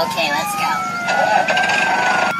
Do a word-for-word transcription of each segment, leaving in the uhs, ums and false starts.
Okay, let's go.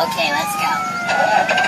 Okay, let's go.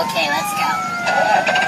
Okay, let's go. Bye.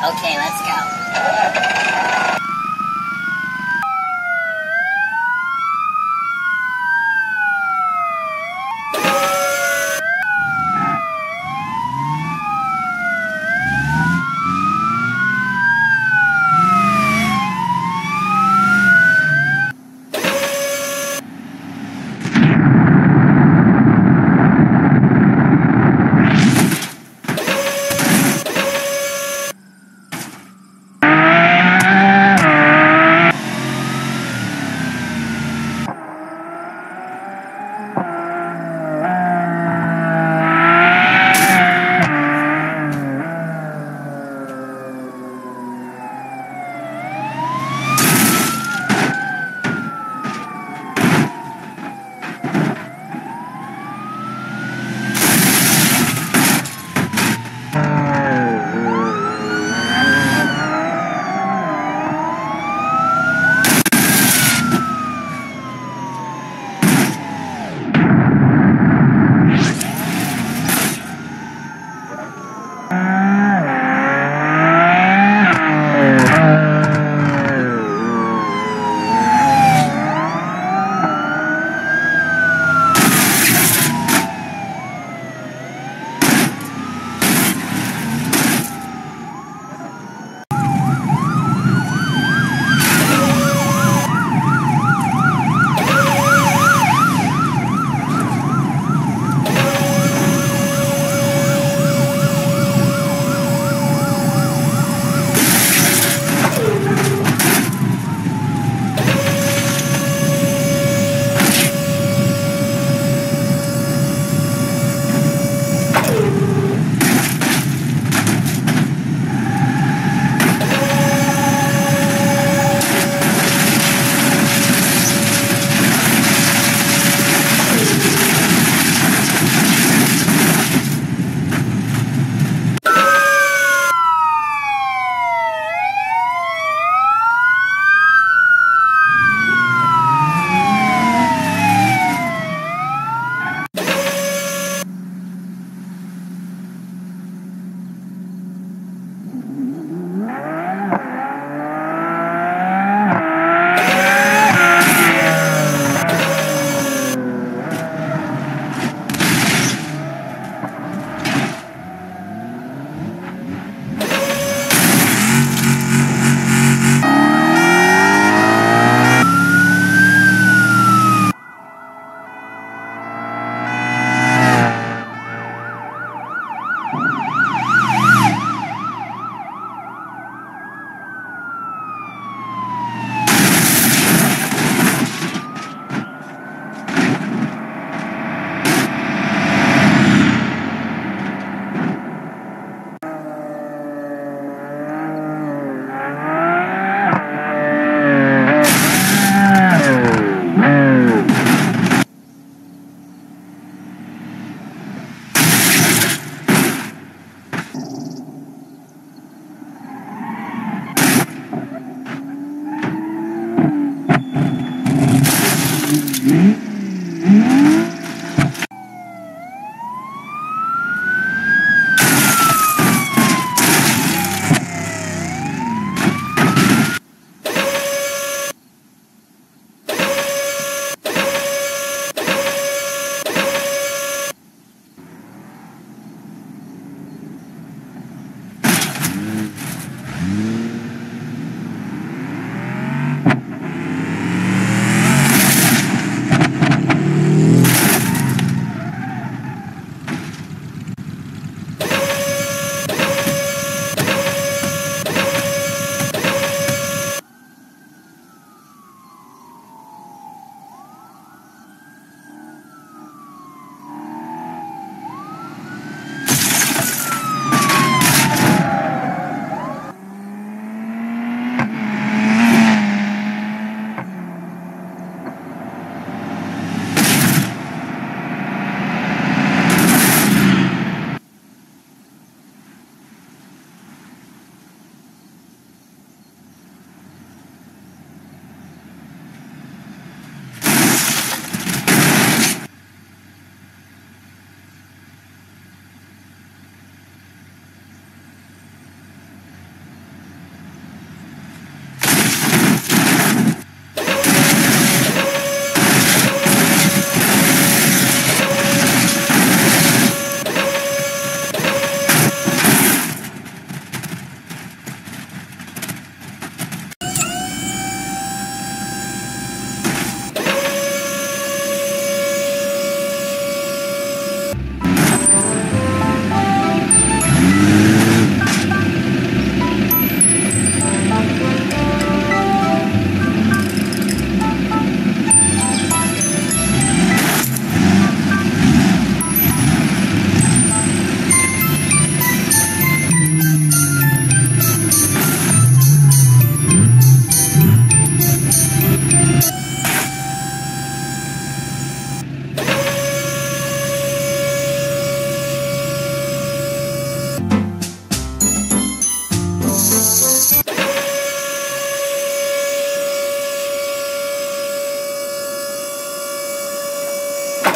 Okay, let's go. Bye.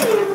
You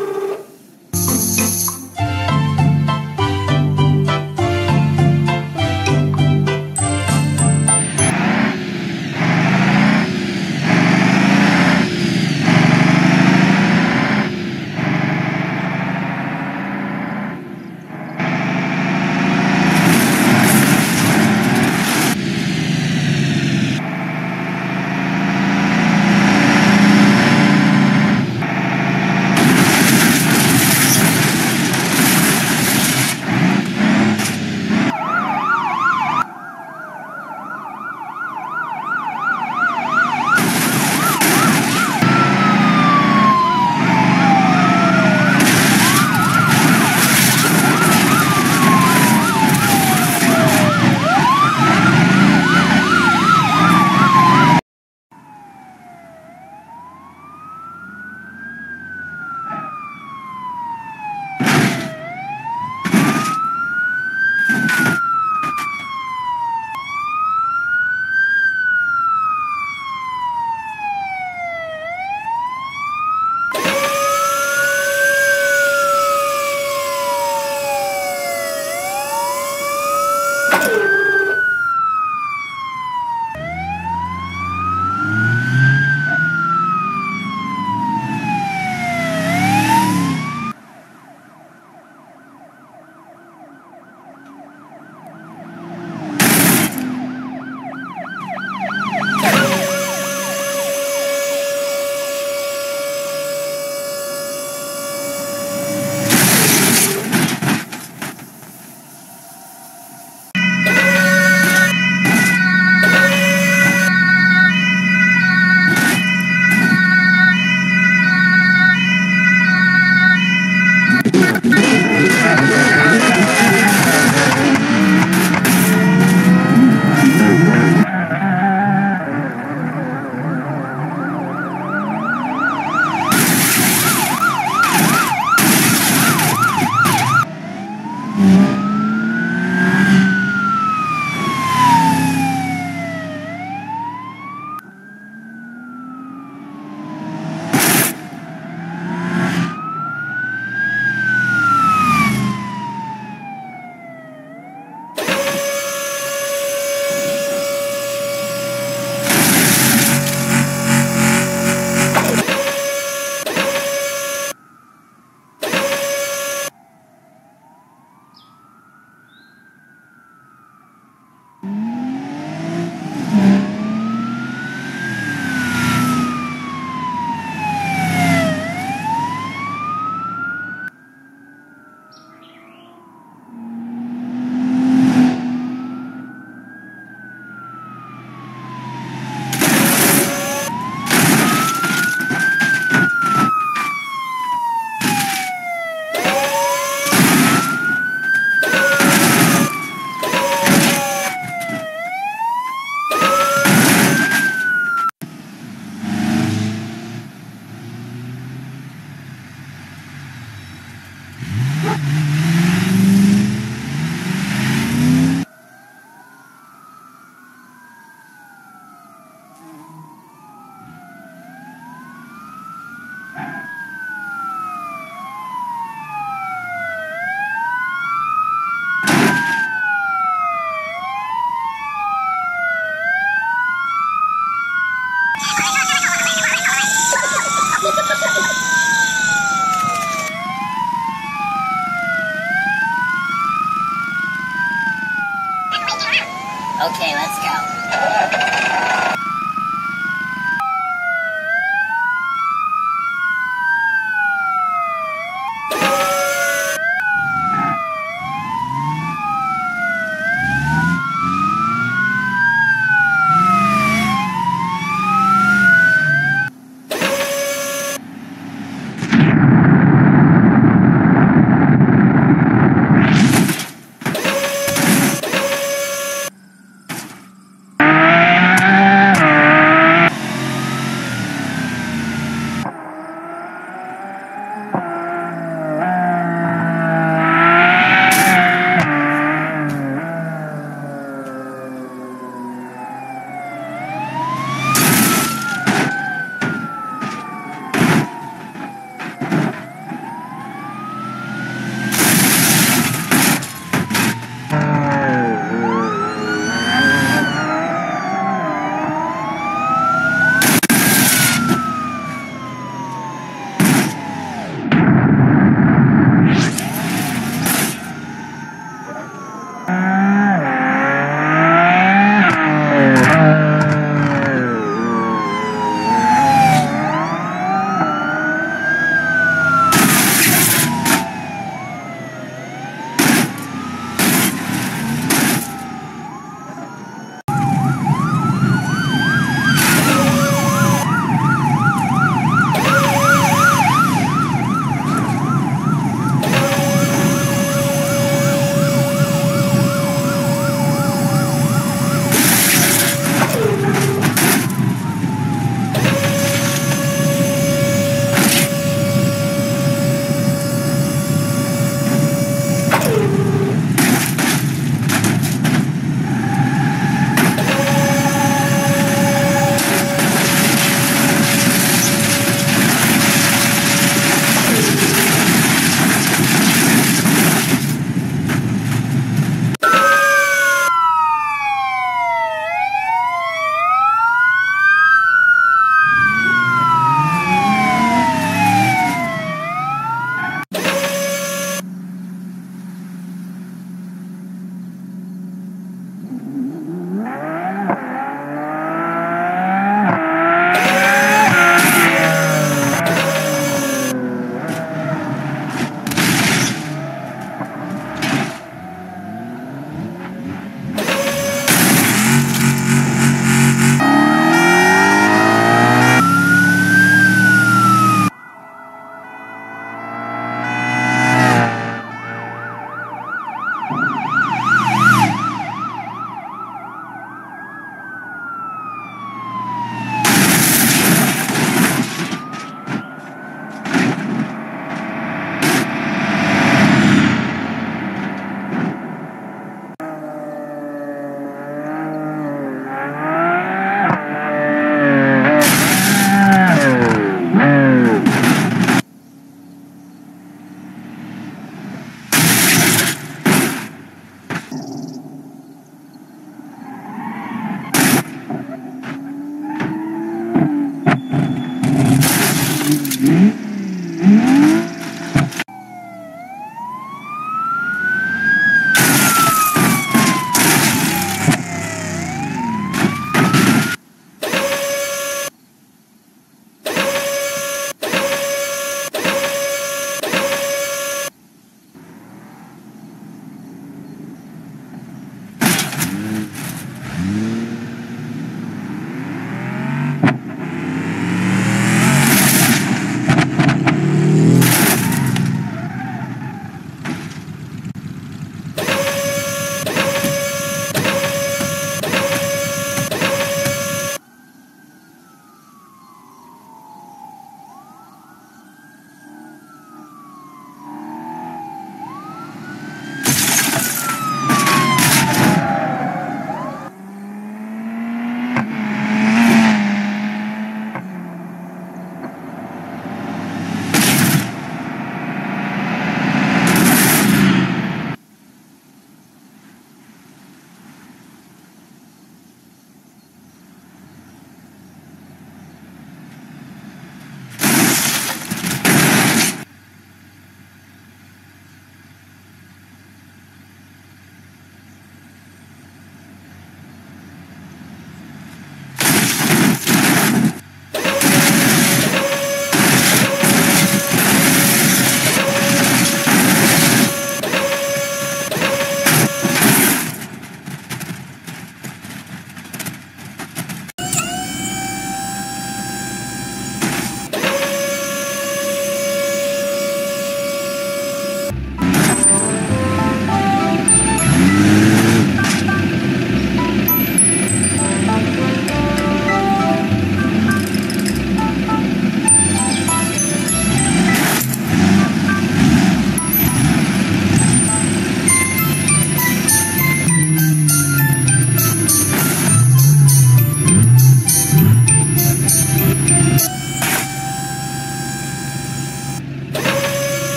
You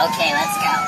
Okay, let's go.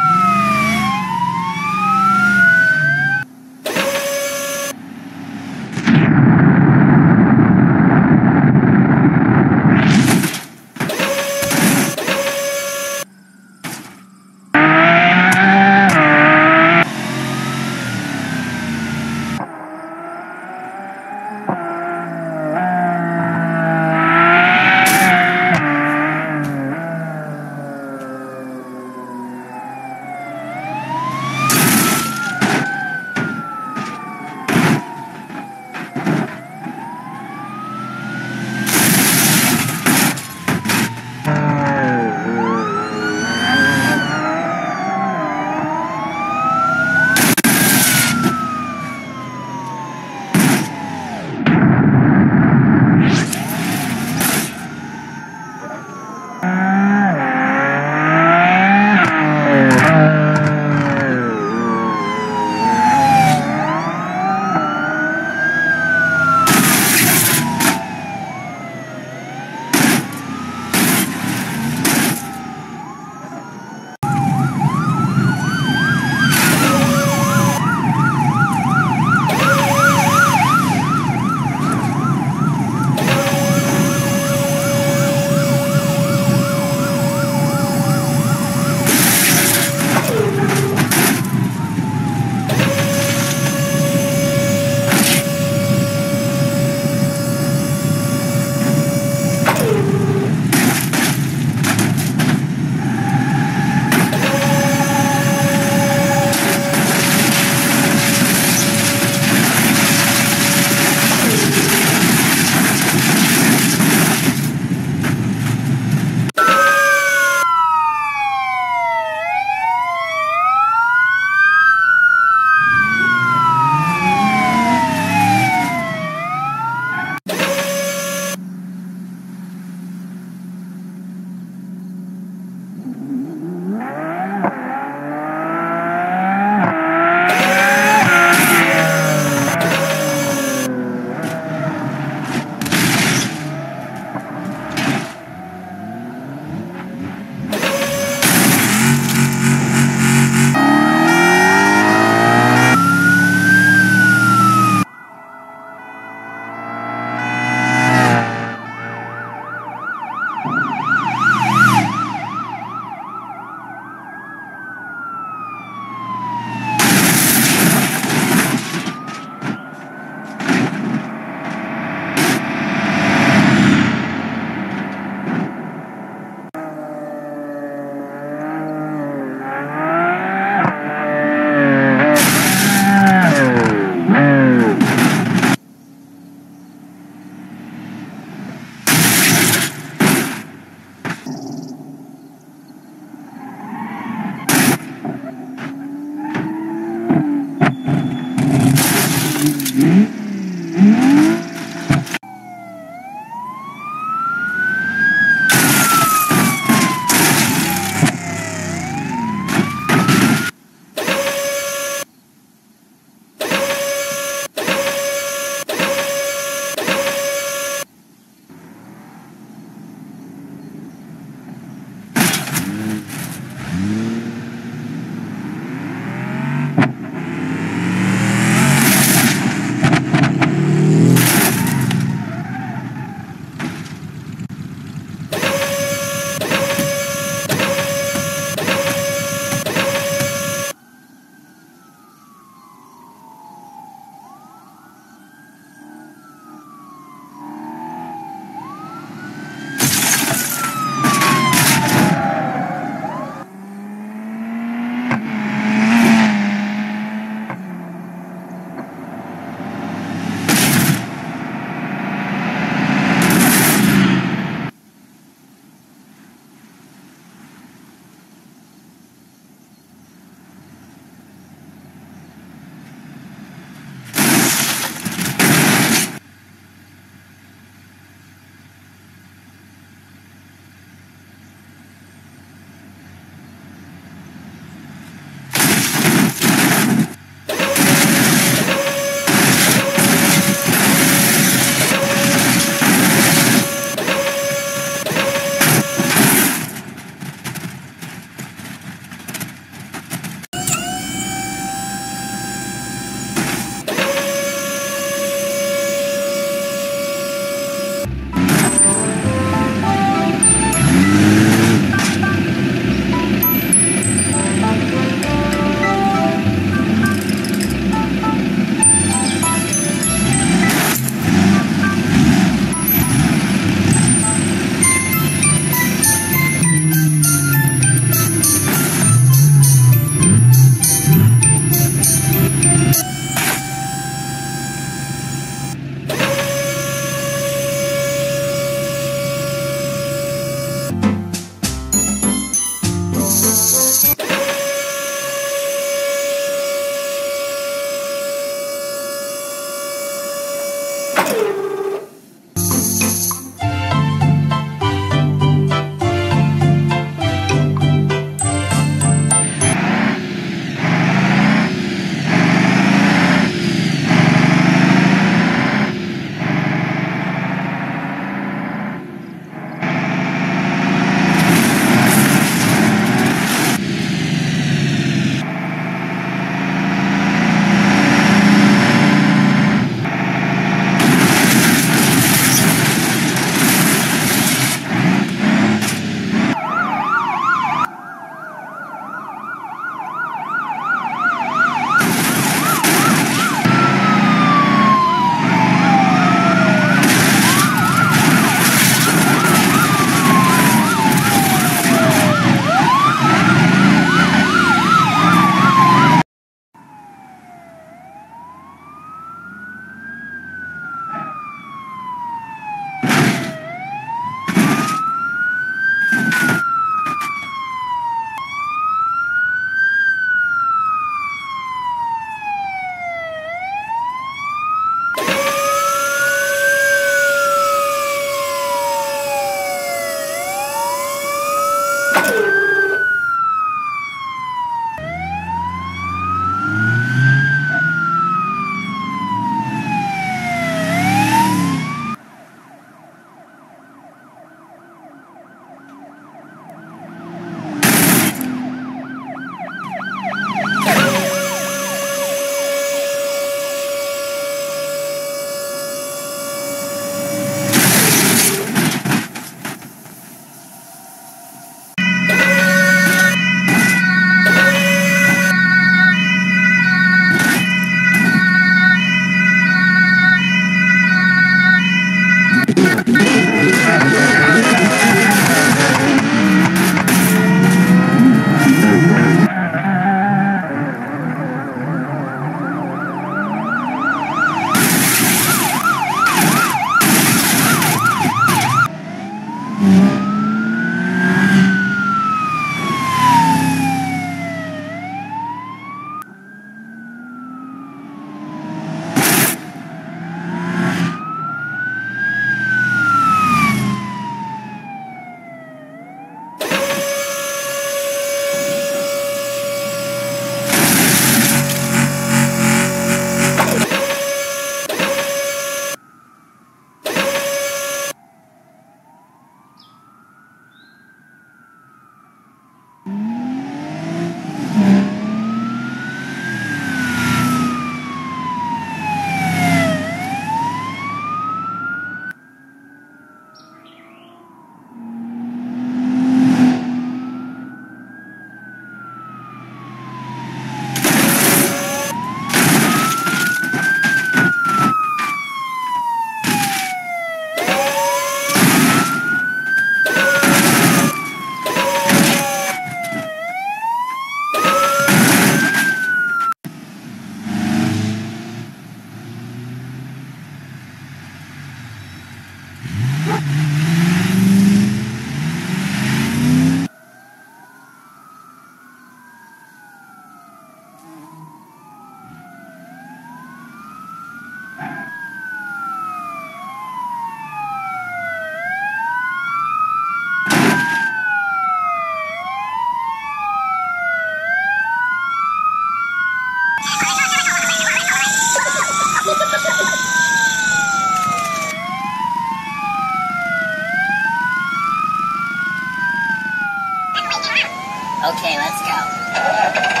Okay, let's go.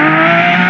Bye.